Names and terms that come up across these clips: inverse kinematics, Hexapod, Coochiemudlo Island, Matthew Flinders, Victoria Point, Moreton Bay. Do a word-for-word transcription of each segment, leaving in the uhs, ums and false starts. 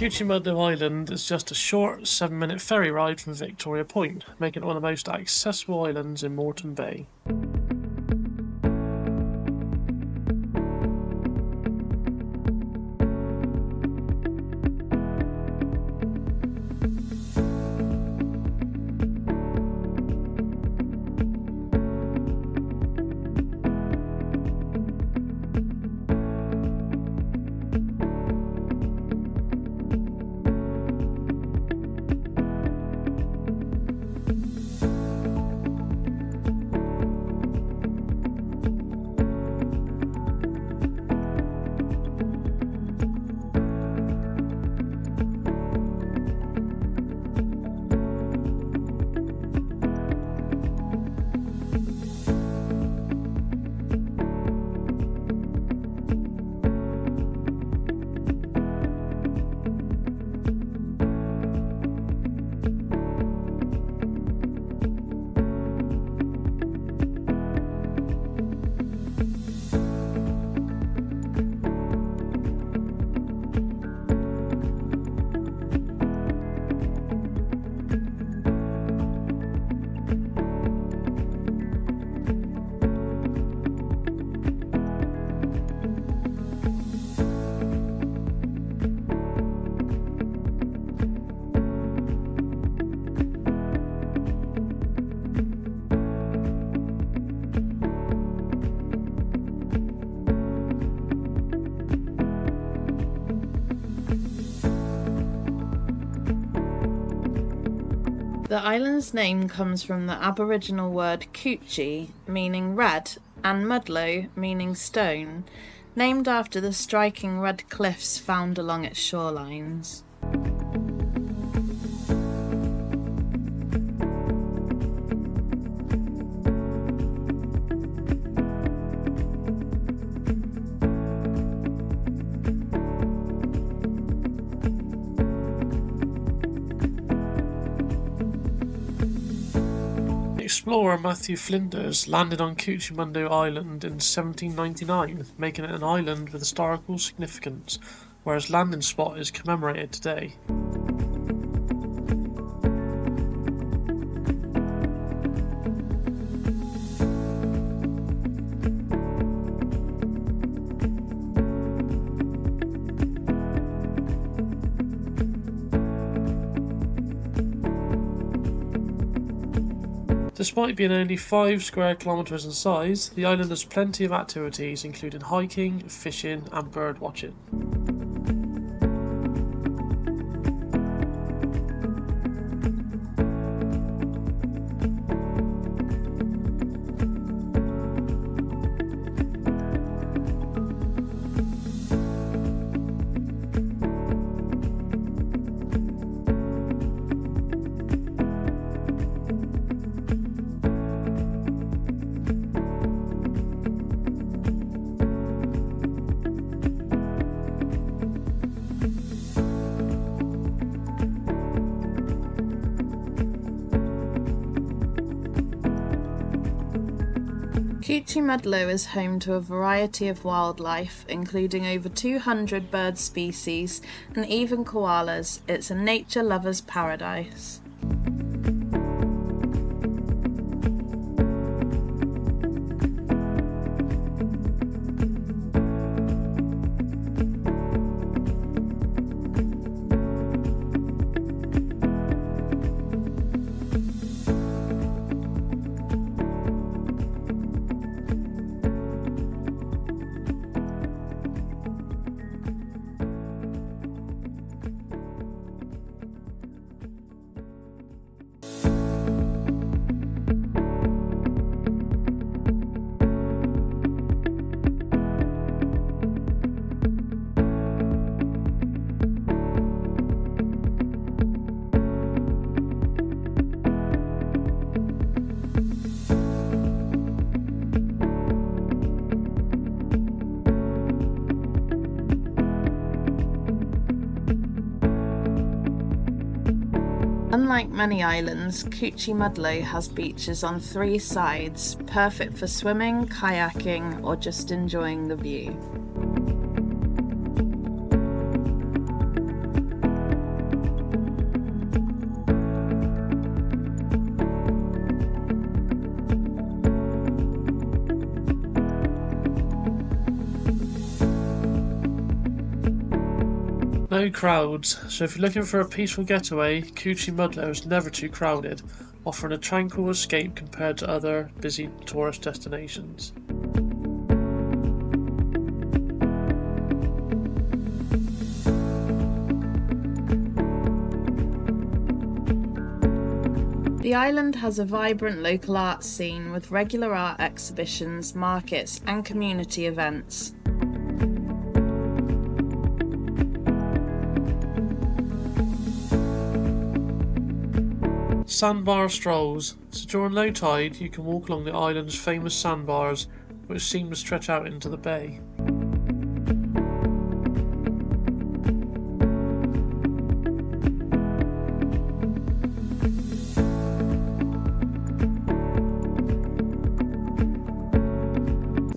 Coochiemudlo Island is just a short seven minute ferry ride from Victoria Point, making it one of the most accessible islands in Moreton Bay. The island's name comes from the Aboriginal word coochie, meaning red, and mudlo, meaning stone, named after the striking red cliffs found along its shorelines. Explorer Matthew Flinders landed on Coochiemudlo Island in seventeen ninety-nine, making it an island with historical significance, where its landing spot is commemorated today. Despite being only five square kilometres in size, the island has plenty of activities including hiking, fishing and bird watching. Coochiemudlo is home to a variety of wildlife, including over two hundred bird species and even koalas. It's a nature lover's paradise. Unlike many islands, Coochiemudlo has beaches on three sides, perfect for swimming, kayaking, or just enjoying the view. no crowds, so if you're looking for a peaceful getaway, Coochiemudlo is never too crowded, offering a tranquil escape compared to other busy tourist destinations. The island has a vibrant local art scene with regular art exhibitions, markets and community events. Sandbar strolls. So during low tide you can walk along the island's famous sandbars, which seem to stretch out into the bay.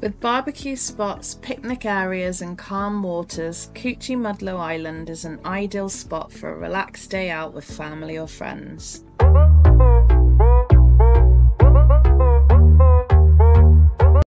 With barbecue spots, picnic areas and calm waters, Coochiemudlo Island is an ideal spot for a relaxed day out with family or friends.